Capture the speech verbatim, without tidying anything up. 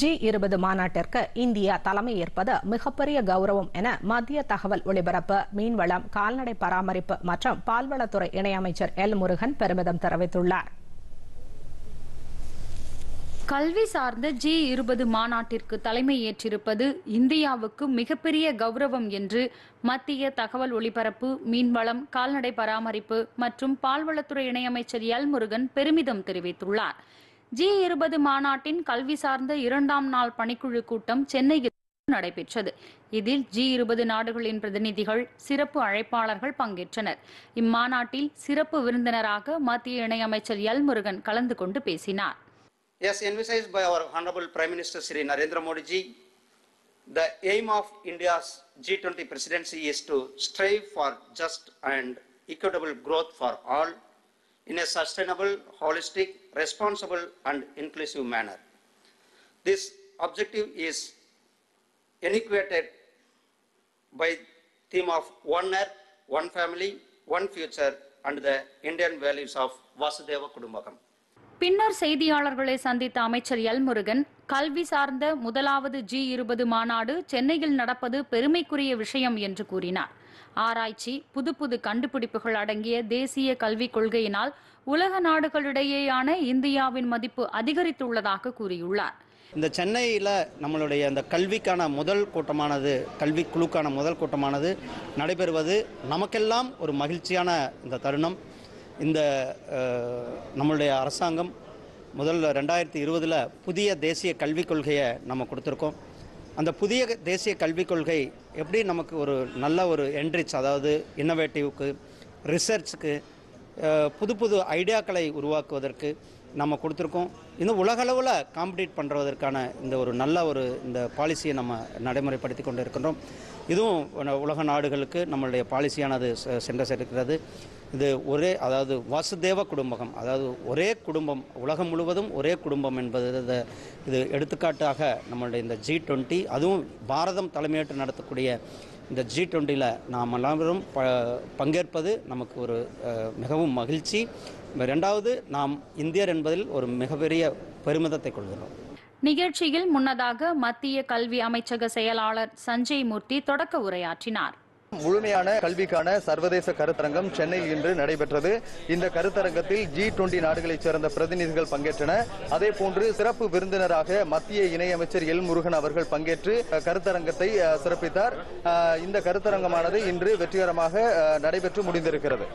G twenty மாநாட்டிற்கு India தலைமை ஏற்பது மிகப்பெரிய கௌரவம் என மத்திய தகவல் ஒலிபரப்பு மீன்வளம் கால்நடை பராமரிப்பு மற்றும் பால்வளத்துறை இணையமைச்சர் இலமுருகன் பெருமிதம் தெரிவித்துள்ளார். கல்வி சார்ந்த ஜி இருபது மாநாட்டிற்கு தலைமை ஏற்றிருப்பது இந்தியாவுக்கு மிகப்பெரிய கௌரவம் என்று மத்திய தகவல் ஒலிபரப்பு மீன்வளம் கால்நடை பராமரிப்பு மற்றும் பால்வளத்துறை இணையமைச்சர் இலமுருகன் பெருமிதம் தெரிவித்துள்ளார். ஜி இருபது மாநாட்டின் கல்வி சார்ந்த இரண்டாம் நாள் பணிக்குழு கூட்டம் சென்னையில் நடைபெற்றது. இதில் ஜி இருபது நாடுகளின் பிரதிநிதிகள் சிறப்பு அழைப்பாளர்கள் பங்கேற்றனர். இம்மாநாட்டில் சிறப்பு விருந்தினராக மத்திய இணையமைச்சர் இலமுருகன் கலந்து கொண்டு பேசினார். Yes, envisaged by our Honorable Prime Minister Sri Narendra Modi ji, the aim of India's G twenty presidency is to strive for just and equitable growth for all in a sustainable, holistic, responsible and inclusive manner. This objective is enunciated by theme of one earth, one family, one future and the Indian values of Vasudeva Kudumbakam. பின்னர் செய்தியாளர்களை சந்தித்த அமைச்சர் இலமுருகன் கல்வி சார்ந்த முதலாவது G இருபது மாநாடு சென்னையில் நடப்பது பெருமைக்குரிய விஷயம் என்று கூறினார். ஆராய்ச்சி புது புது கண்டுபிடிப்புகள் அடங்கிய தேசிய கல்விக் கொள்கையினால் உலக நாடுகளிடையேயான இந்தியாவின் மதிப்பு அதிகரித்துள்ளதாக கூறியுள்ளார். இந்த சென்னையில் நம்மளுடைய அந்த கல்விக்கான முதல் கூட்டமானது கல்வி குழுக்கான முதல் கூட்டமானது நடைபெறுவது நமக்கெல்லாம் ஒரு மகிழ்ச்சியான இந்த தருணம். இந்த நம்மளுடைய அரசாங்கம் முதல்ல ரெண்டாயிரத்தி இருபதில் புதிய தேசிய கல்விக் கொள்கையை நம்ம கொடுத்துருக்கோம். அந்த புதிய தேசிய கல்விக் கொள்கை எப்படி நமக்கு ஒரு நல்ல ஒரு என்ரிச், அதாவது இன்னோவேட்டிவ்க்கு, ரிசர்ச்சுக்கு, புது புது ஐடியாக்களை உருவாக்குவதற்கு நம்ம கொடுத்துருக்கோம். இன்னும் உலகளவில் காம்படீட் பண்ணுறதற்கான இந்த ஒரு நல்ல ஒரு இந்த பாலிசியை நம்ம நடைமுறைப்படுத்தி கொண்டு இருக்கின்றோம். இதுவும் உலக நாடுகளுக்கு நம்மளுடைய பாலிசியானது சென்று சேர்க்கிறது. இது ஒரே, அதாவது வாசுதேவ குடும்பகம், அதாவது ஒரே குடும்பம், உலகம் முழுவதும் ஒரே குடும்பம் என்பது இது எடுத்துக்காட்டாக நம்மளுடைய இந்த ஜி இருபது, அதுவும் பாரதம் தலைமையேற்று நடத்தக்கூடிய இந்த ஜி இருபதில் நாம் எல்லாரும் ப பங்கேற்பது நமக்கு ஒரு மிகவும் மகிழ்ச்சி. இரண்டாவது, நாம் இந்தியர் என்பதில் ஒரு மிகப்பெரிய பெருமிதத்தை கொள்கிறோம். நிகழ்ச்சியில் முன்னதாக மத்திய கல்வி அமைச்சக செயலாளர் சஞ்சய் மூர்த்தி தொடக்க உரையாற்றினார். முழுமையான கல்விக்கான சர்வதேச கருத்தரங்கம் சென்னையில் இன்று நடைபெற்றது. இந்த கருத்தரங்கத்தில் ஜி இருபது நாடுகளைச் சேர்ந்த பிரதிநிதிகள் பங்கேற்றனர். அதே போன்று சிறப்பு விருந்தினராக மத்திய இணையமைச்சர் இலமுருகன் அவர்கள் பங்கேற்று கருத்தரங்கத்தை சிறப்பித்தார். இந்த கருத்தரங்கமானது இன்று வெற்றிகரமாக நடைபெற்று முடிந்திருக்கிறது.